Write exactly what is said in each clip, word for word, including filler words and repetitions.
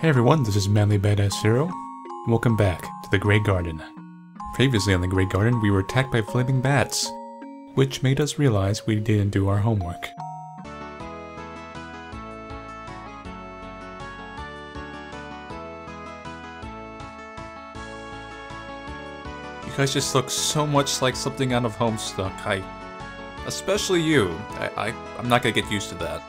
Hey everyone, this is Manly Badass Hero, and welcome back to The Gray Garden. Previously on The Gray Garden, we were attacked by flaming bats, which made us realize we didn't do our homework. You guys just look so much like something out of Homestuck. I, especially you. I, I, I'm not gonna get used to that.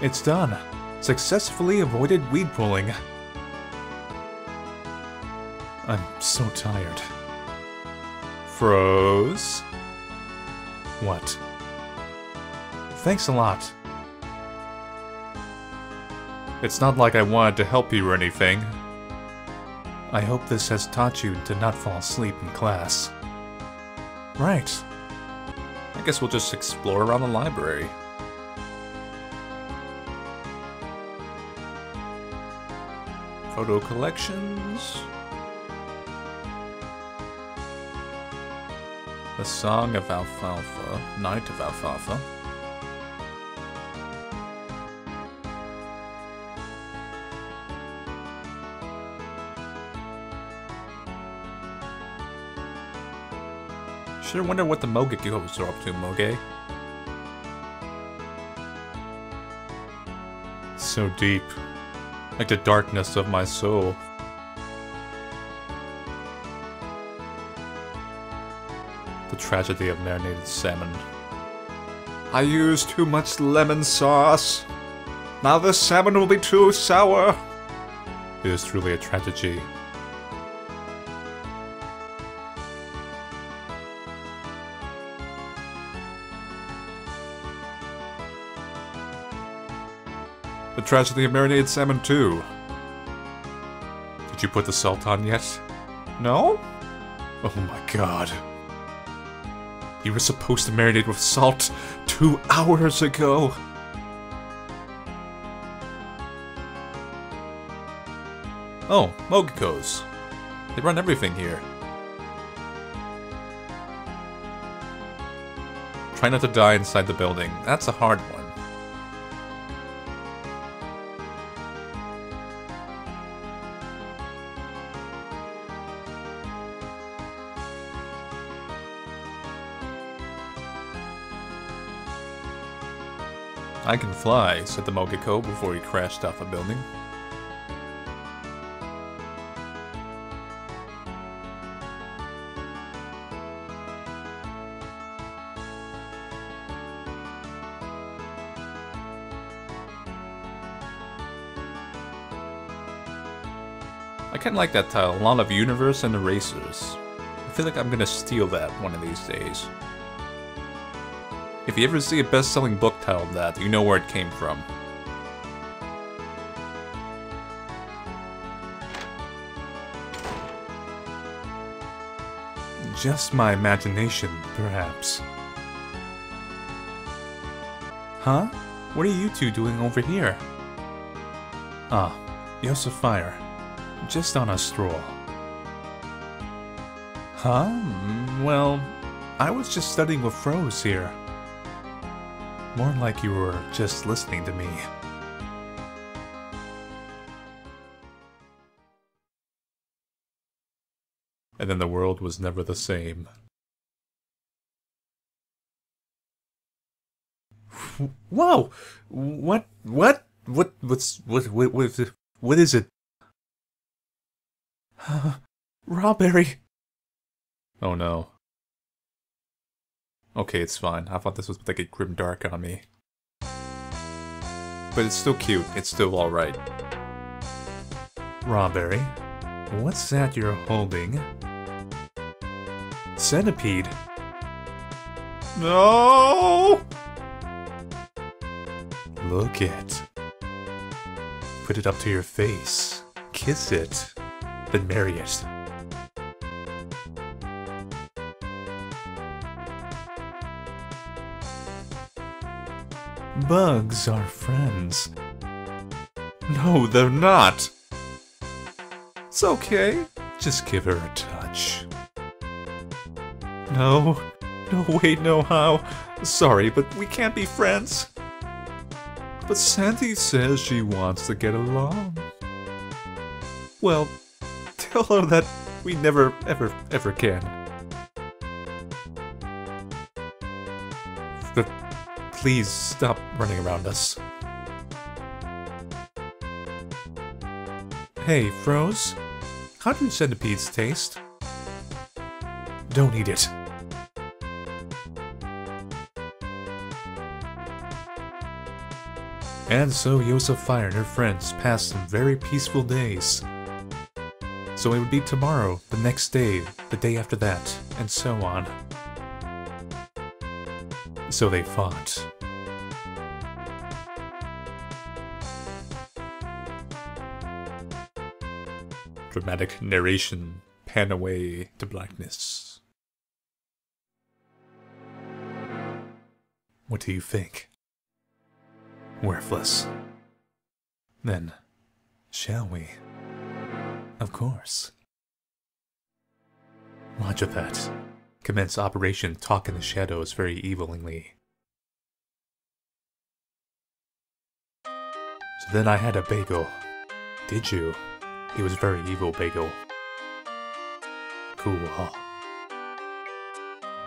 It's done. Successfully avoided weed pulling. I'm so tired. Froze? What? Thanks a lot. It's not like I wanted to help you or anything. I hope this has taught you to not fall asleep in class. Right. I guess we'll just explore around the library. Photo collections. The Song of Alfalfa, Night of Alfalfa. Sure wonder what the Mogekos are up to, Moge. So deep. Like the darkness of my soul. The tragedy of marinated salmon. I used too much lemon sauce. Now the salmon will be too sour. It is truly a tragedy. The tragedy of marinated salmon too. Did you put the salt on yet? No? Oh my god. You were supposed to marinate with salt two hours ago. Oh, Mogekos. They run everything here. Try not to die inside the building. That's a hard one. I can fly, said the Mogeko before he crashed off a building. I kinda like that title, a lot of universe and erasers. I feel like I'm gonna steal that one of these days. If you ever see a best-selling book titled that, you know where it came from. Just my imagination, perhaps. Huh? What are you two doing over here? Ah, Yosafire. Just on a stroll. Huh? Well, I was just studying with Froze here. More like you were just listening to me. And then the world was never the same. Whoa! What? What? What? What's... What? What? What, what is it? Uh, Rawberry! Oh no. Okay, it's fine. I thought this was like a grim dark on me. But it's still cute. It's still alright. Rawberry, what's that you're holding? Centipede? No! Look it. Put it up to your face. Kiss it. Then marry it. Bugs are friends. No, they're not! It's okay. Just give her a touch. No. No way, no how. Sorry, but we can't be friends. but Sandy says she wants to get along. Well, tell her that we never, ever, ever can. But please stop running around us. Hey, Froze, how do centipedes taste? Don't eat it. And so Yosafire and her friends passed some very peaceful days. So it would be tomorrow, the next day, the day after that, and so on. So they fought. Dramatic narration, pan away to blackness. What do you think? Worthless. Then, shall we? Of course. Roger that. Commence Operation Talk in the Shadows very evilingly. So then I had a bagel. Did you? It was very evil bagel. Cool.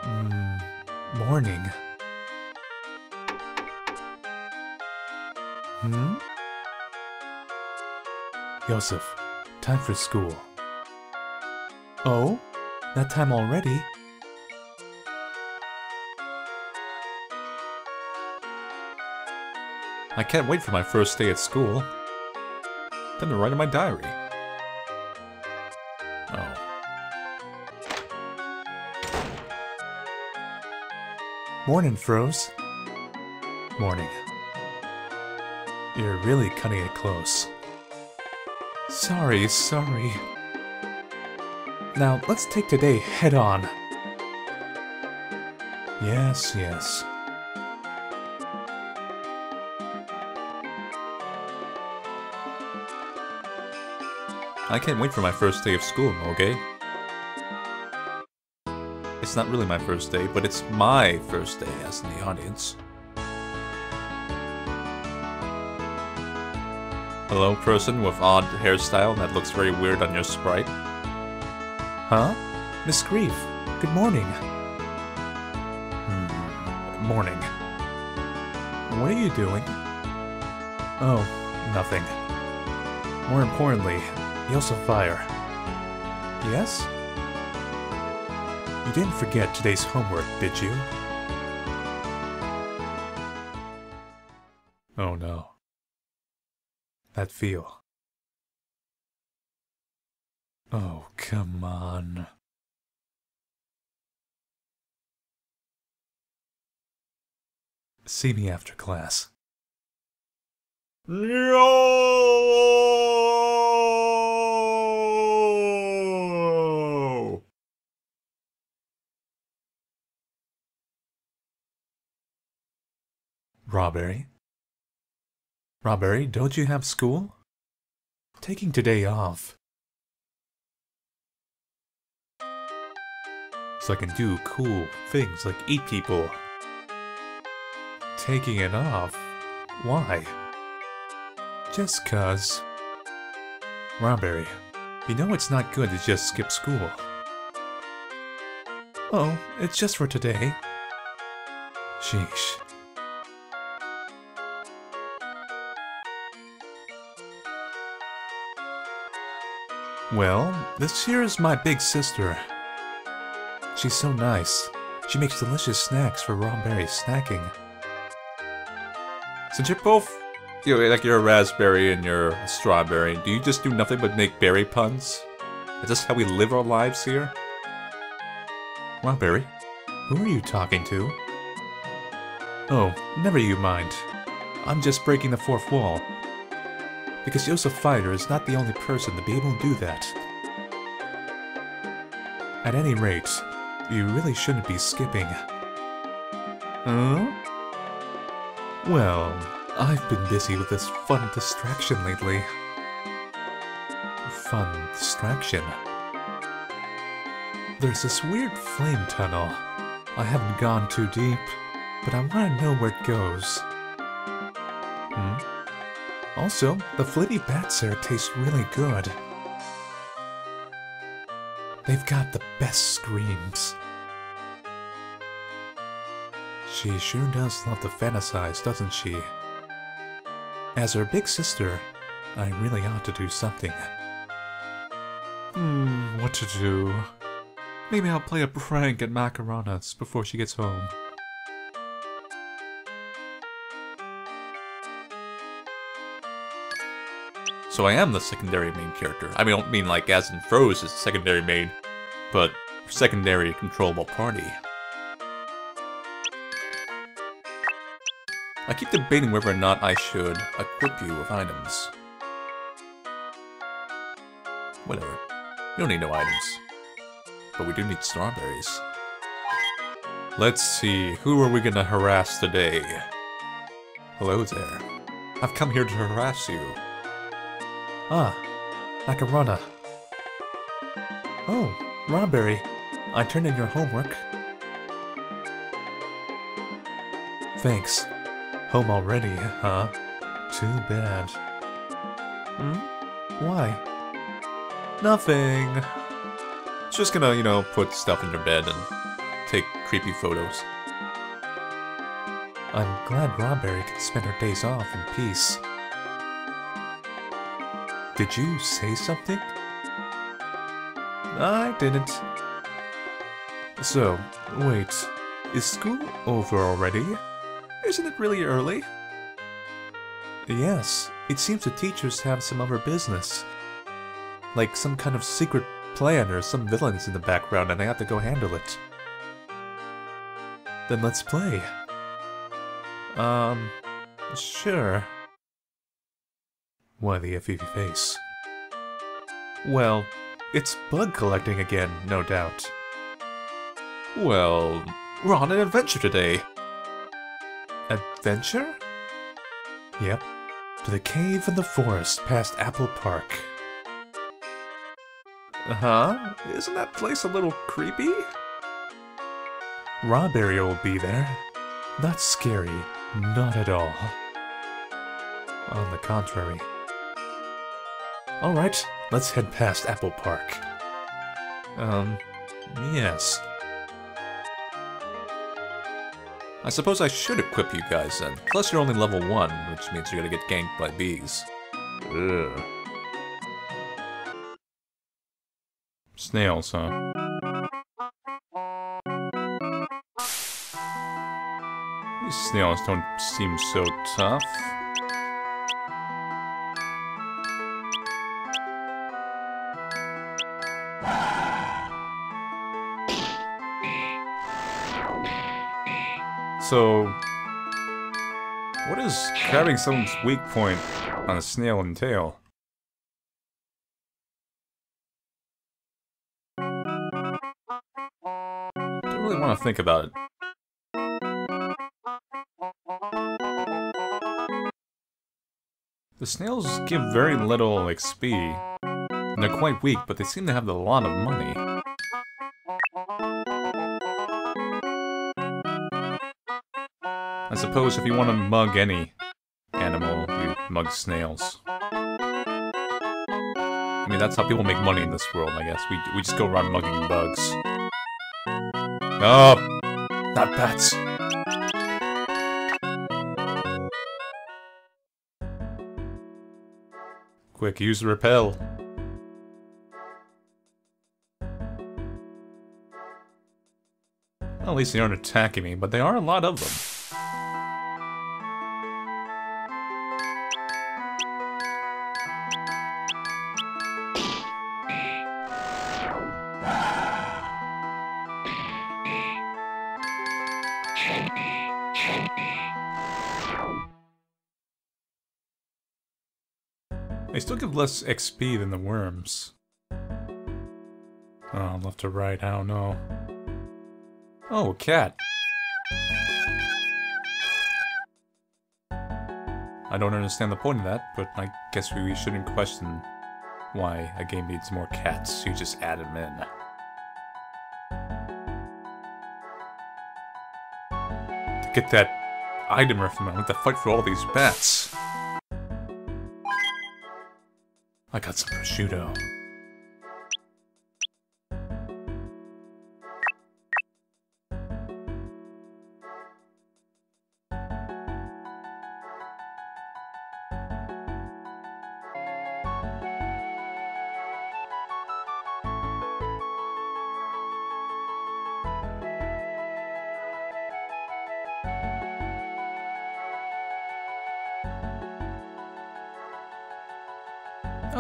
Mmm. Morning. Hmm? Joseph, time for school. Oh? That time already? I can't wait for my first day at school. Time to write in my diary. Oh. Morning, Froze. Morning. You're really cutting it close. Sorry, sorry. Now, let's take today head on. Yes, yes. I can't wait for my first day of school, okay? It's not really my first day, but it's my first day as in the audience. Hello, person with odd hairstyle that looks very weird on your sprite. Huh? Miss Grief, good morning. Hmm, morning. What are you doing? Oh, nothing. More importantly, Yosafire. Yes? You didn't forget today's homework, did you? Oh no. That feel. Oh, come on. See me after class. No! Rawberry? Rawberry, don't you have school? Taking today off. So I can do cool things like eat people. Taking it off? Why? Just cuz. Rawberry, you know it's not good to just skip school. Oh, it's just for today. Sheesh. Well, this here is my big sister. She's so nice. She makes delicious snacks for Rawberry snacking. Since you're both, you know, like you're a raspberry and you're a strawberry, do you just do nothing but make berry puns? Is this how we live our lives here? Rawberry, who are you talking to? Oh, never you mind. I'm just breaking the fourth wall. Because Joseph Fighter is not the only person to be able to do that. At any rate, you really shouldn't be skipping. Huh? Well, I've been busy with this fun distraction lately. Fun distraction? There's this weird flame tunnel. I haven't gone too deep, but I want to know where it goes. Hmm. Also, the flitty bats here taste really good. They've got the best screams. She sure does love to fantasize, doesn't she? As her big sister, I really ought to do something. Hmm, what to do? Maybe I'll play a prank at Macarana's before she gets home. So I am the secondary main character. I mean, I don't mean like as in Froze is secondary main, but secondary controllable party. I keep debating whether or not I should equip you with items. Whatever. You don't need no items. But we do need strawberries. Let's see, who are we gonna harass today? Hello there. I've come here to harass you. Ah, Acarana. Oh, Rawberry. I turned in your homework. Thanks. Home already, huh? Too bad. Hmm? Why? Nothing! Just gonna, you know, put stuff in your bed and take creepy photos. I'm glad Rawberry can spend her days off in peace. Did you say something? I didn't. So, wait. Is school over already? Isn't it really early? Yes, it seems the teachers have some other business. Like some kind of secret plan or some villains in the background and I have to go handle it. Then let's play. Um, sure. Why the iffy face? Well, it's bug collecting again, no doubt. Well, we're on an adventure today. Adventure? Yep. To the cave in the forest past Apple Park. Uh-huh. Isn't that place a little creepy? Rawberry will be there. Not scary. Not at all. On the contrary. Alright, let's head past Apple Park. Um, yes. I suppose I should equip you guys then. Plus you're only level one, which means you're gonna get ganked by bees. Ugh. Snails, huh? These snails don't seem so tough. So, what is grabbing someone's weak point on a snail and tail? I don't really want to think about it. The snails give very little X P, and they're quite weak, but they seem to have a lot of money. I suppose if you want to mug any animal, you mug snails. I mean, that's how people make money in this world, I guess. We, we just go around mugging bugs. Oh! Not bats! Quick, use the repel. Well, at least they aren't attacking me, but they are a lot of them. They still give less X P than the worms. Oh, left to right, I don't know. Oh, a cat! I don't understand the point of that, but I guess we shouldn't question why a game needs more cats, you just add them in. To get that item or something, I have to fight for all these bats. I got some prosciutto.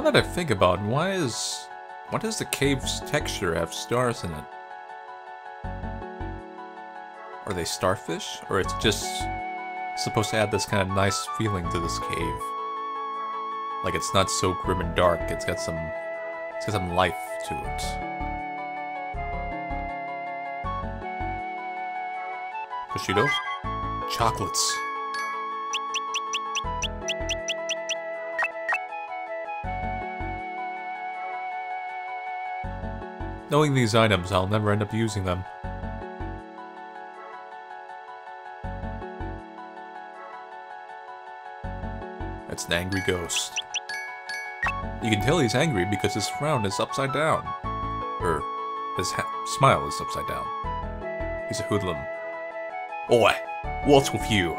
Now that I think about it, why is... why does the cave's texture have stars in it? Are they starfish? Or it's just supposed to add this kind of nice feeling to this cave. Like it's not so grim and dark, it's got some... it's got some life to it. Prosciutto? Chocolates. Knowing these items, I'll never end up using them. That's an angry ghost. You can tell he's angry because his frown is upside down. Or, his ha smile is upside down. He's a hoodlum. Oi! What's with you?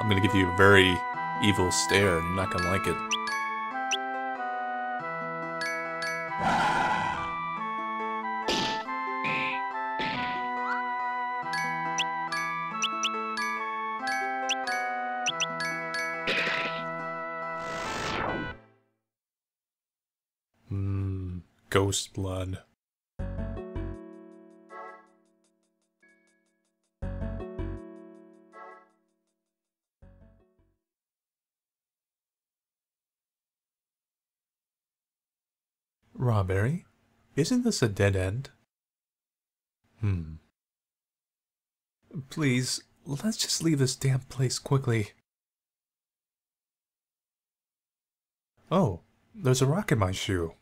I'm gonna give you a very evil stare, and you're not gonna like it. Mmm, ghost blood. Rawberry? Isn't this a dead end? Hmm. Please, let's just leave this damn place quickly. Oh, there's a rock in my shoe.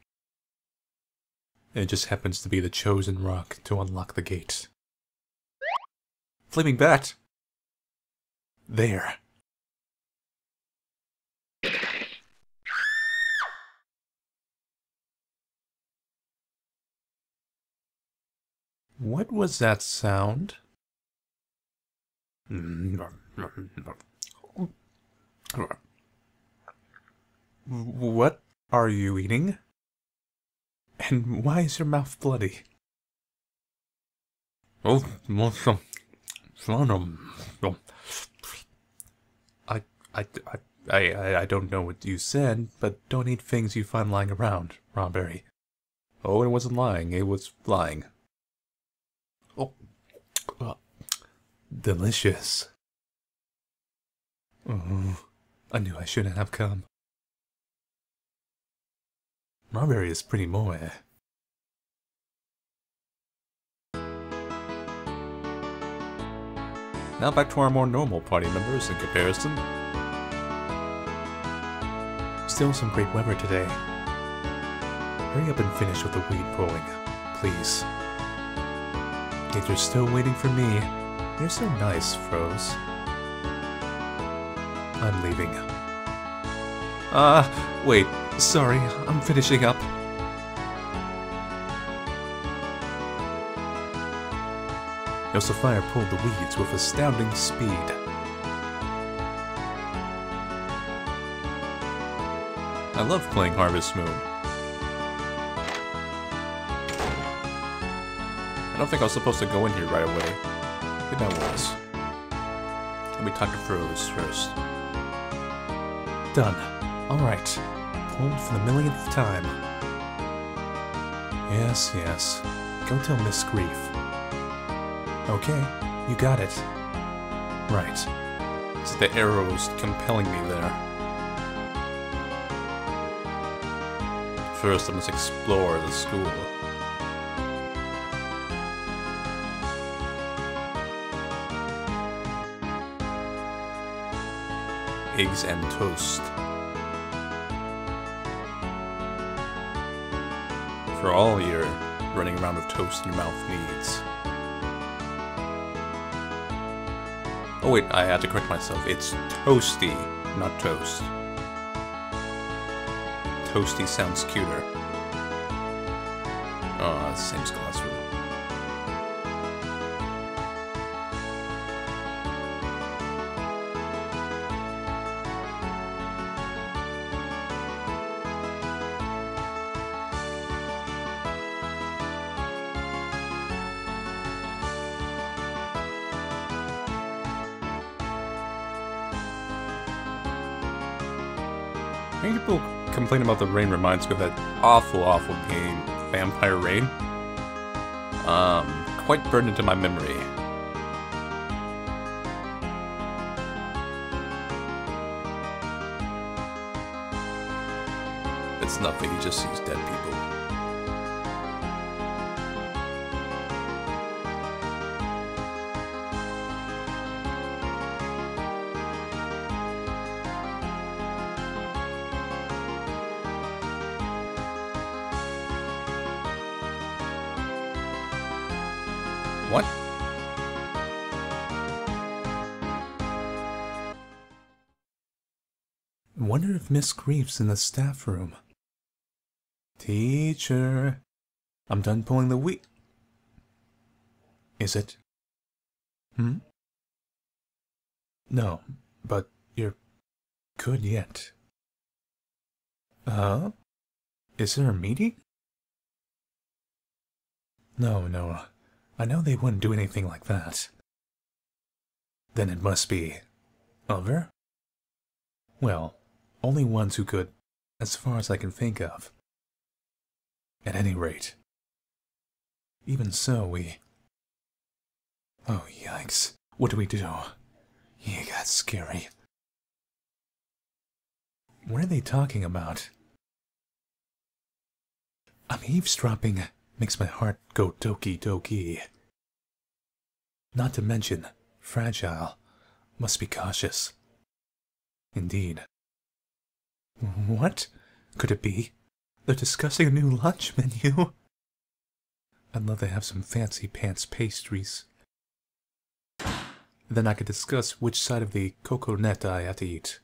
It just happens to be the chosen rock to unlock the gate. Flaming bat! There. What was that sound? What are you eating? And why is your mouth bloody? Oh, I, I, I, I don't know what you said, but don't eat things you find lying around, Rawberry. Oh, it wasn't lying, it was flying. Oh, uh, delicious. Oh, I knew I shouldn't have come. Rawberry is pretty moe. Now back to our more normal party members in comparison. Still some great weather today. Hurry up and finish with the weed pulling, please. If you're still waiting for me, you're so nice, Froze. I'm leaving. Ah, uh, wait, sorry, I'm finishing up. Yosafire pulled the weeds with astounding speed. I love playing Harvest Moon. I don't think I was supposed to go in here right away. Maybe I was. Let me talk to Froze first. Done. Alright. Pulled for the millionth time. Yes, yes. Go tell Miss Grief. Okay, you got it. Right. It's the arrows compelling me there. First, I must explore the school. Eggs and toast. for all your running around with toast in your mouth needs. Oh wait, I had to correct myself. It's toasty, not toast. Toasty sounds cuter. Oh, same classroom. People complain about the rain reminds me of that awful, awful game, Vampire Rain. Um, quite burned into my memory. It's nothing, he just sees dead people. What? Wonder if Miss Greaves in the staff room. Teacher, I'm done pulling the wheat. Is it? Hmm? No, but you're good yet. Huh? Is there a meeting? No, no. I know they wouldn't do anything like that. Then it must be... other? Well, only ones who could, as far as I can think of. At any rate. Even so, we... Oh, yikes. What do we do? Yeah, that's scary. What are they talking about? I'm eavesdropping... Makes my heart go doki doki. Not to mention, fragile. Must be cautious. Indeed. What? Could it be? They're discussing a new lunch menu? I'd love to have some fancy pants pastries. Then I could discuss which side of the coconut I have to eat.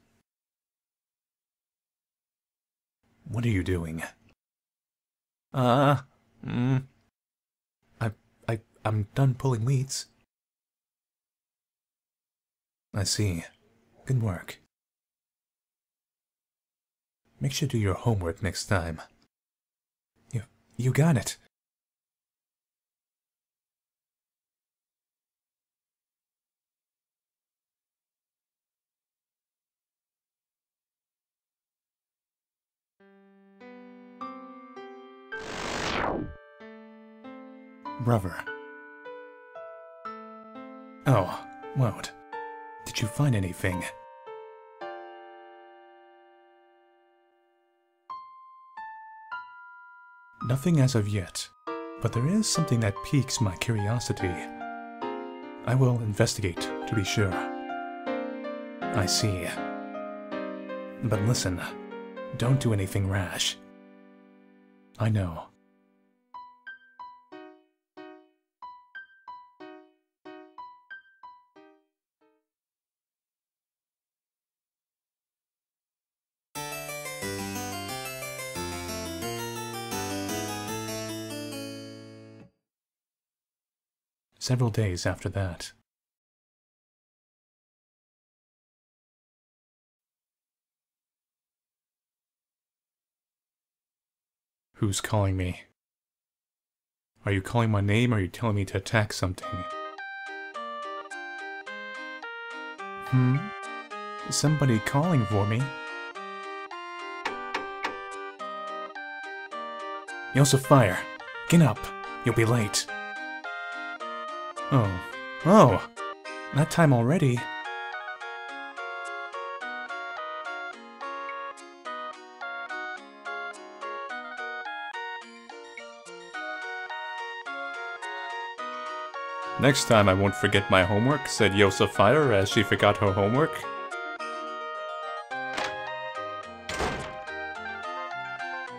What are you doing? Ah... Uh, Mm. I, I, I'm done pulling weeds. I see. Good work. Make sure to do your homework next time. You, you got it. Brother. Oh, Woad. Did you find anything? Nothing as of yet, but there is something that piques my curiosity. I will investigate, to be sure. I see. But listen, don't do anything rash. I know. Several days after that. Who's calling me? Are you calling my name or are you telling me to attack something? Hmm? Somebody calling for me? Yosafire, get up! You'll be late! Oh. Oh! That time already? Next time I won't forget my homework, said Yosafire as she forgot her homework.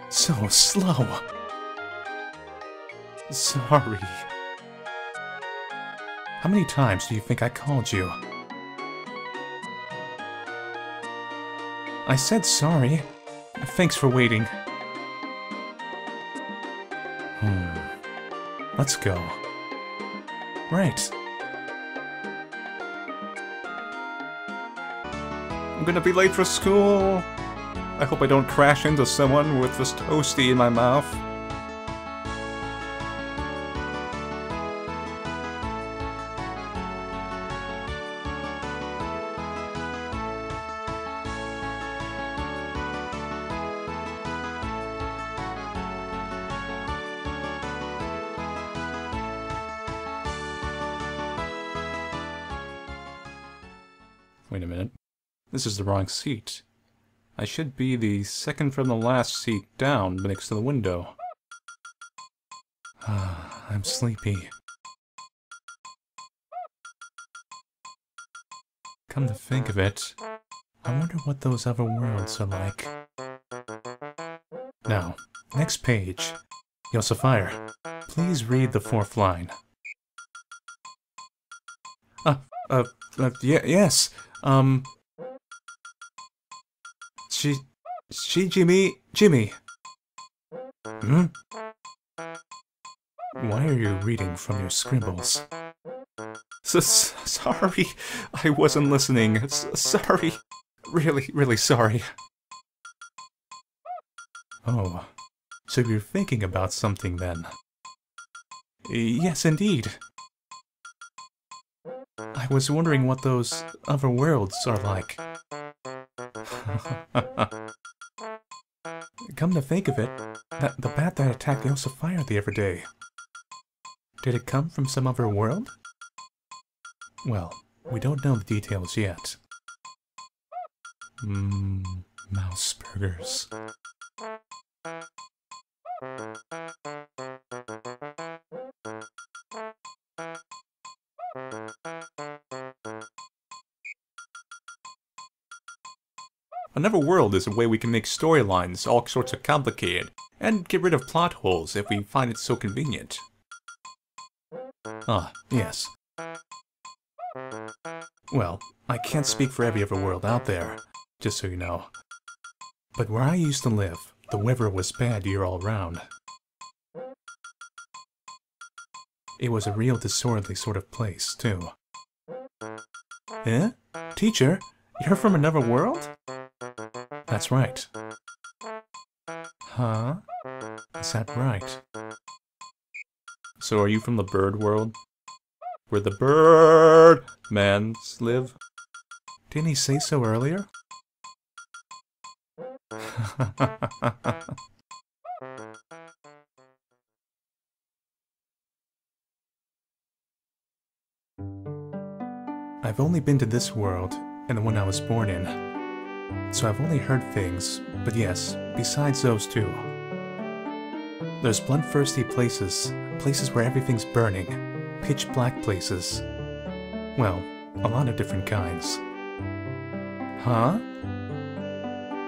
So slow! Sorry. How many times do you think I called you? I said sorry. Thanks for waiting. Hmm. Let's go. Right. I'm gonna be late for school! I hope I don't crash into someone with this toasty in my mouth. Wait a minute. This is the wrong seat. I should be the second from the last seat down next to the window. Ah, I'm sleepy. Come to think of it, I wonder what those other worlds are like. Now, next page. Yosafire, please read the fourth line. Ah, uh, uh, yeah, yes, um... She... She Jimmy... Jimmy! Hmm? Why are you reading from your scribbles? S-s-sorry! I wasn't listening. S-sorry! Really, really sorry. Oh. So you're thinking about something then? Yes, indeed. I was wondering what those other worlds are like. Come to think of it, that the bat that attacked Yosafire the other day, did it come from some other world? Well, we don't know the details yet. Mmm, mouse burgers. Another world is a way we can make storylines all sorts of complicated, and get rid of plot holes if we find it so convenient. Ah, yes. Well, I can't speak for every other world out there, just so you know. But where I used to live, the weather was bad year all round. It was a real disorderly sort of place, too. Eh? Teacher, you're from another world? That's right. Huh? Is that right? So are you from the bird world? Where the bird mans live? Didn't he say so earlier? I've only been to this world and the one I was born in. So I've only heard things, but yes, besides those two. There's bloodthirsty places, places where everything's burning, pitch black places. Well, a lot of different kinds. Huh?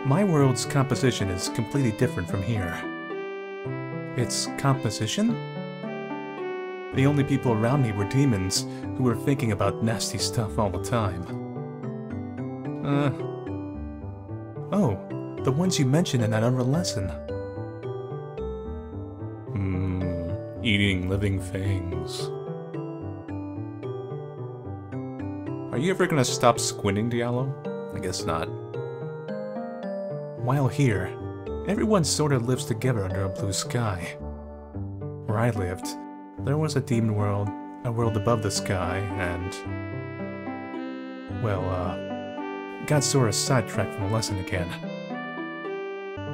My world's composition is completely different from here. Its composition? The only people around me were demons who were thinking about nasty stuff all the time. Uh... Oh, the ones you mentioned in that other lesson. Mmm, eating living things. Are you ever gonna stop squinting, Diallo? I guess not. While here, everyone sort of lives together under a blue sky. Where I lived, there was a demon world, a world above the sky, and... Well, uh... got sort of sidetracked from the lesson again.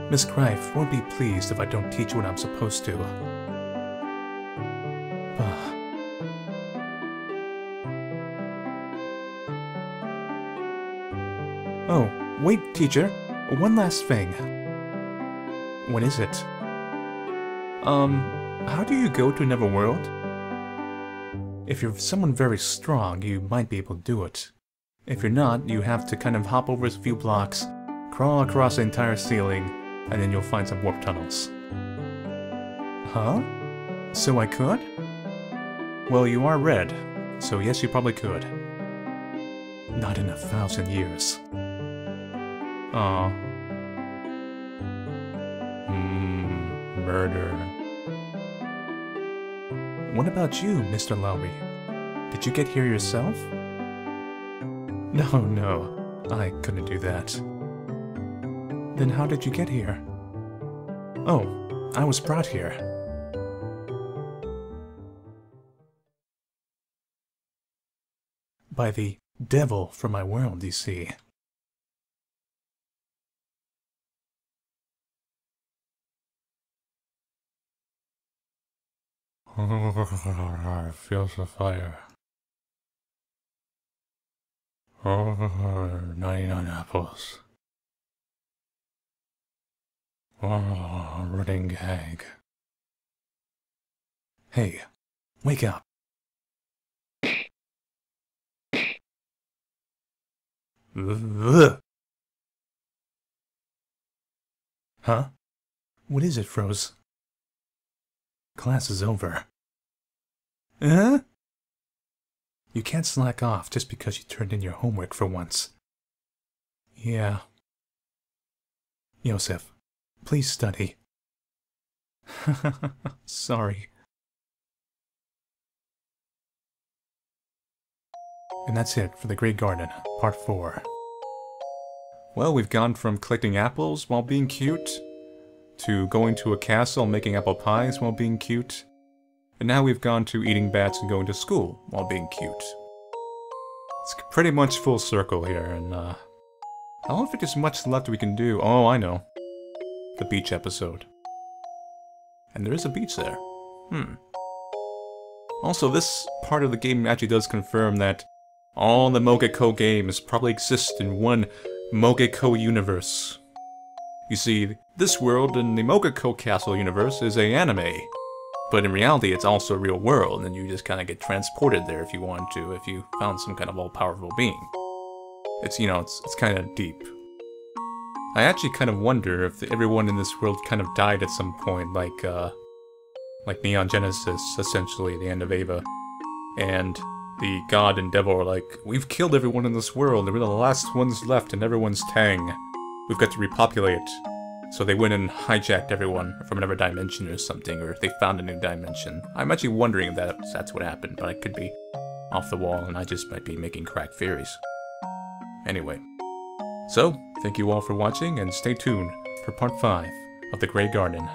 Miss Greif won't be pleased if I don't teach what I'm supposed to. Bah. Oh, wait, teacher. One last thing. What is it? Um, how do you go to another world? If you're someone very strong, you might be able to do it. If you're not, you have to kind of hop over a few blocks, crawl across the entire ceiling, and then you'll find some warp tunnels. Huh? So I could? Well, you are red, so yes, you probably could. Not in a thousand years. Aw. Mmm, murder. What about you, Mister Lowry? Did you get here yourself? No, no, I couldn't do that. Then how did you get here? Oh, I was brought here. By the devil from my world, you see. I feel the fire. ninety-nine apples. Running gag. Hey, wake up. Huh? What is it, Froze? Class is over. Huh? You can't slack off just because you turned in your homework for once. Yeah. Joseph, please study. Sorry. And that's it for The Gray Garden, Part four. Well, we've gone from collecting apples while being cute, to going to a castle and making apple pies while being cute, and now we've gone to eating bats and going to school while being cute. It's pretty much full circle here, and uh... I don't think there's much left we can do. Oh, I know. The beach episode. And there is a beach there. Hmm. Also, this part of the game actually does confirm that all the Mogeko games probably exist in one Mogeko universe. You see, this world in the Mogeko Castle universe is a anime, but in reality it's also a real world, and you just kind of get transported there if you want to, if you found some kind of all-powerful being. It's, you know, it's, it's kind of deep. I actually kind of wonder if everyone in this world kind of died at some point, like, uh... like Neon Genesis, essentially, the end of Eva. And the god and devil are like, we've killed everyone in this world, and we're the last ones left, and everyone's Tang. We've got to repopulate. So they went and hijacked everyone from another dimension or something, or they found a new dimension. I'm actually wondering if that, that's what happened, but I could be off the wall, and I just might be making crack theories. Anyway. So, thank you all for watching, and stay tuned for Part five of The Gray Garden.